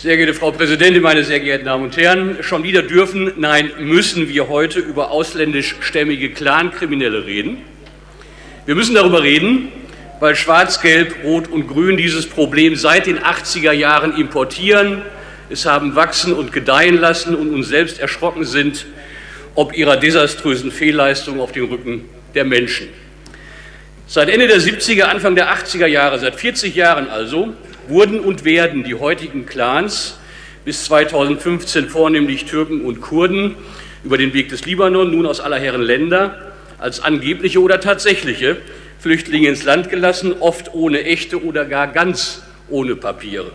Sehr geehrte Frau Präsidentin, meine sehr geehrten Damen und Herren! Schon wieder dürfen, nein, müssen wir heute über ausländischstämmige Clankriminelle reden. Wir müssen darüber reden, weil Schwarz, Gelb, Rot und Grün dieses Problem seit den 80er Jahren importieren, es haben wachsen und gedeihen lassen und uns selbst erschrocken sind, ob ihrer desaströsen Fehlleistung auf dem Rücken der Menschen. Seit Ende der 70er, Anfang der 80er Jahre, seit 40 Jahren also, wurden und werden die heutigen Clans, bis 2015 vornehmlich Türken und Kurden, über den Weg des Libanon, nun aus aller Herren Länder, als angebliche oder tatsächliche Flüchtlinge ins Land gelassen, oft ohne echte oder gar ganz ohne Papiere.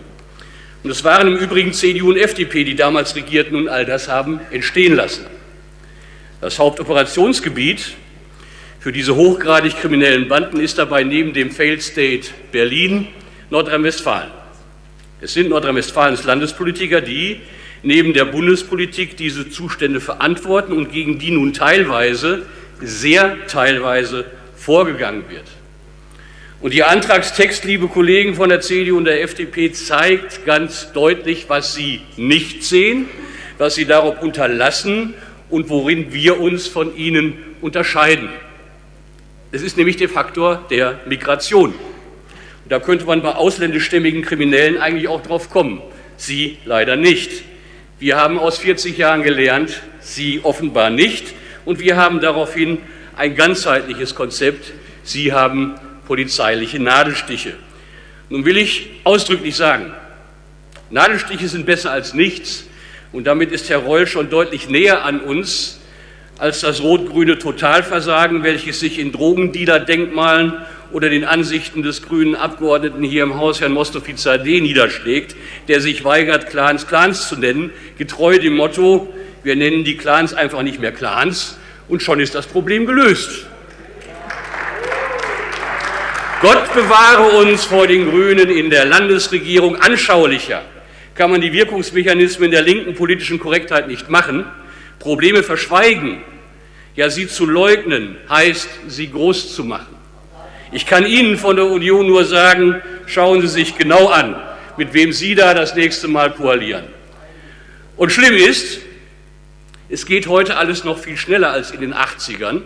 Und es waren im Übrigen CDU und FDP, die damals regierten und all das haben entstehen lassen. Das Hauptoperationsgebiet für diese hochgradig kriminellen Banden ist dabei neben dem Failed State Berlin Nordrhein-Westfalen. Es sind Nordrhein-Westfalens Landespolitiker, die neben der Bundespolitik diese Zustände verantworten und gegen die nun teilweise, sehr teilweise vorgegangen wird. Und Ihr Antragstext, liebe Kollegen von der CDU und der FDP, zeigt ganz deutlich, was Sie nicht sehen, was Sie darob unterlassen und worin wir uns von Ihnen unterscheiden. Es ist nämlich der Faktor der Migration. Da könnte man bei ausländischstämmigen Kriminellen eigentlich auch drauf kommen. Sie leider nicht. Wir haben aus 40 Jahren gelernt, Sie offenbar nicht. Und wir haben daraufhin ein ganzheitliches Konzept. Sie haben polizeiliche Nadelstiche. Nun will ich ausdrücklich sagen, Nadelstiche sind besser als nichts. Und damit ist Herr Reul schon deutlich näher an uns als das rot-grüne Totalversagen, welches sich in Drogendealer-Denkmalen oder den Ansichten des grünen Abgeordneten hier im Haus, Herrn Mostofizadeh, niederschlägt, der sich weigert, Clans Clans zu nennen, getreu dem Motto, wir nennen die Clans einfach nicht mehr Clans und schon ist das Problem gelöst. Gott bewahre uns vor den Grünen in der Landesregierung. Anschaulicher kann man die Wirkungsmechanismen der linken politischen Korrektheit nicht machen. Probleme verschweigen, ja sie zu leugnen, heißt, sie groß zu machen. Ich kann Ihnen von der Union nur sagen, schauen Sie sich genau an, mit wem Sie da das nächste Mal koalieren. Und schlimm ist, es geht heute alles noch viel schneller als in den 80ern,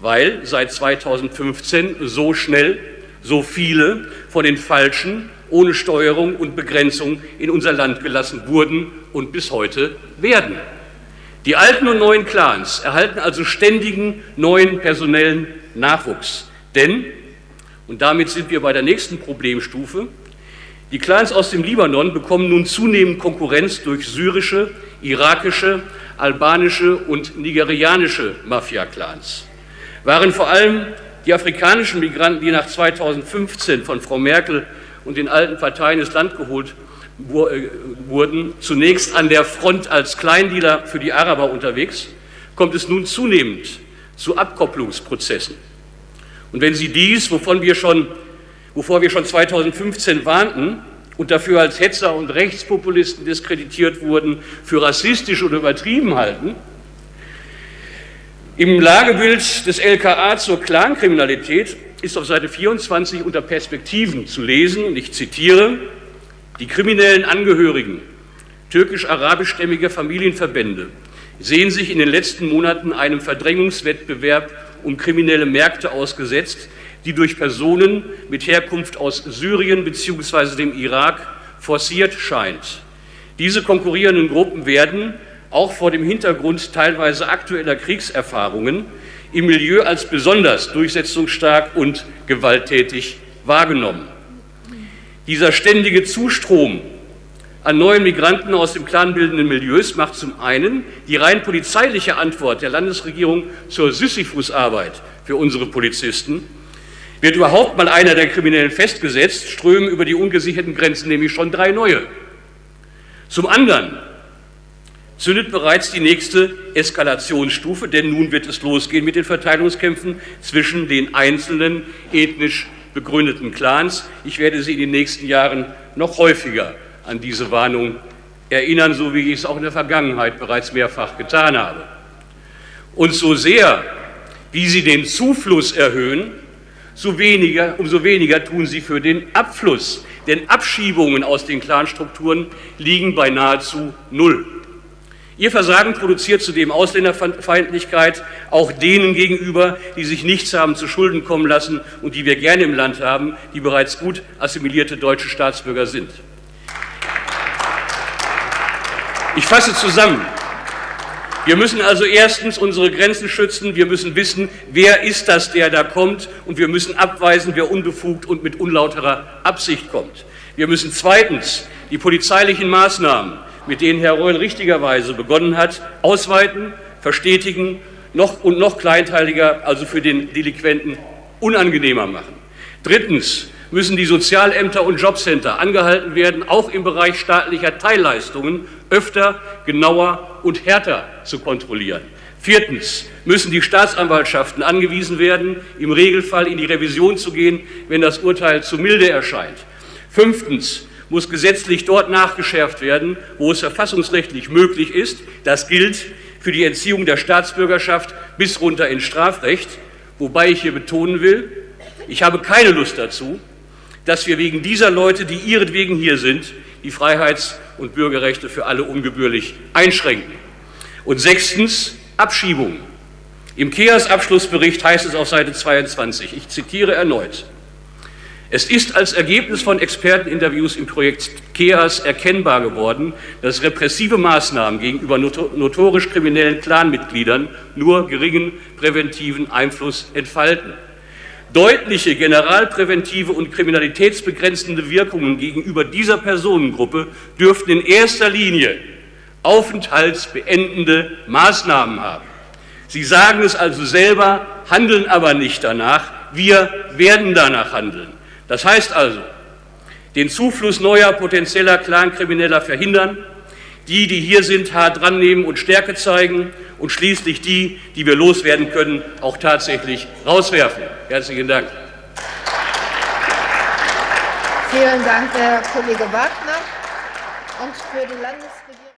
weil seit 2015 so schnell, so viele von den Falschen ohne Steuerung und Begrenzung in unser Land gelassen wurden und bis heute werden. Die alten und neuen Clans erhalten also ständigen neuen personellen Nachwuchs, denn und damit sind wir bei der nächsten Problemstufe. Die Clans aus dem Libanon bekommen nun zunehmend Konkurrenz durch syrische, irakische, albanische und nigerianische Mafia-Clans. Waren vor allem die afrikanischen Migranten, die nach 2015 von Frau Merkel und den alten Parteien ins Land geholt wurden, zunächst an der Front als Kleindealer für die Araber unterwegs, kommt es nun zunehmend zu Abkopplungsprozessen. Und wenn Sie dies, wovor wir schon 2015 warnten und dafür als Hetzer und Rechtspopulisten diskreditiert wurden, für rassistisch oder übertrieben halten, im Lagebild des LKA zur Clankriminalität ist auf Seite 24 unter Perspektiven zu lesen, und ich zitiere, die kriminellen Angehörigen türkisch-arabischstämmiger Familienverbände sehen sich in den letzten Monaten einem Verdrängungswettbewerb um kriminelle Märkte ausgesetzt, die durch Personen mit Herkunft aus Syrien bzw. dem Irak forciert scheint. Diese konkurrierenden Gruppen werden, auch vor dem Hintergrund teilweise aktueller Kriegserfahrungen, im Milieu als besonders durchsetzungsstark und gewalttätig wahrgenommen. Dieser ständige Zustrom an neuen Migranten aus dem clanbildenden Milieus macht zum einen die rein polizeiliche Antwort der Landesregierung zur Sisyphusarbeit für unsere Polizisten. Wird überhaupt mal einer der Kriminellen festgesetzt, strömen über die ungesicherten Grenzen nämlich schon 3 neue. Zum anderen zündet bereits die nächste Eskalationsstufe, denn nun wird es losgehen mit den Verteilungskämpfen zwischen den einzelnen ethnisch begründeten Clans. Ich werde Sie in den nächsten Jahren noch häufiger an diese Warnung erinnern, so wie ich es auch in der Vergangenheit bereits mehrfach getan habe. Und so sehr, wie Sie den Zufluss erhöhen, umso weniger tun Sie für den Abfluss, denn Abschiebungen aus den Clanstrukturen liegen bei nahezu null. Ihr Versagen produziert zudem Ausländerfeindlichkeit, auch denen gegenüber, die sich nichts haben zu Schulden kommen lassen und die wir gerne im Land haben, die bereits gut assimilierte deutsche Staatsbürger sind. Ich fasse zusammen. Wir müssen also erstens unsere Grenzen schützen, wir müssen wissen, wer ist das, der da kommt, und wir müssen abweisen, wer unbefugt und mit unlauterer Absicht kommt. Wir müssen zweitens die polizeilichen Maßnahmen, mit denen Herr Reul richtigerweise begonnen hat, ausweiten, verstetigen und noch kleinteiliger, also für den Delinquenten unangenehmer machen. Drittens müssen die Sozialämter und Jobcenter angehalten werden, auch im Bereich staatlicher Teilleistungen öfter, genauer und härter zu kontrollieren. Viertens müssen die Staatsanwaltschaften angewiesen werden, im Regelfall in die Revision zu gehen, wenn das Urteil zu milde erscheint. Fünftens muss gesetzlich dort nachgeschärft werden, wo es verfassungsrechtlich möglich ist. Das gilt für die Entziehung der Staatsbürgerschaft bis runter ins Strafrecht, wobei ich hier betonen will, ich habe keine Lust dazu, dass wir wegen dieser Leute, die ihretwegen hier sind, die Freiheits- und Bürgerrechte für alle ungebührlich einschränken. Und sechstens Abschiebungen. Im KEAS-Abschlussbericht heißt es auf Seite 22, ich zitiere erneut: Es ist als Ergebnis von Experteninterviews im Projekt KEAS erkennbar geworden, dass repressive Maßnahmen gegenüber notorisch kriminellen Clanmitgliedern nur geringen präventiven Einfluss entfalten. Deutliche generalpräventive und kriminalitätsbegrenzende Wirkungen gegenüber dieser Personengruppe dürften in erster Linie aufenthaltsbeendende Maßnahmen haben. Sie sagen es also selber, handeln aber nicht danach. Wir werden danach handeln. Das heißt also, den Zufluss neuer potenzieller Clankrimineller verhindern, die, die hier sind, hart dran nehmen und Stärke zeigen, und schließlich die, die wir loswerden können, auch tatsächlich rauswerfen. Herzlichen Dank. Vielen Dank, Herr Kollege Wagner. Und für die Landesregierung